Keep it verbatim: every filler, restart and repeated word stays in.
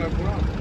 Wow.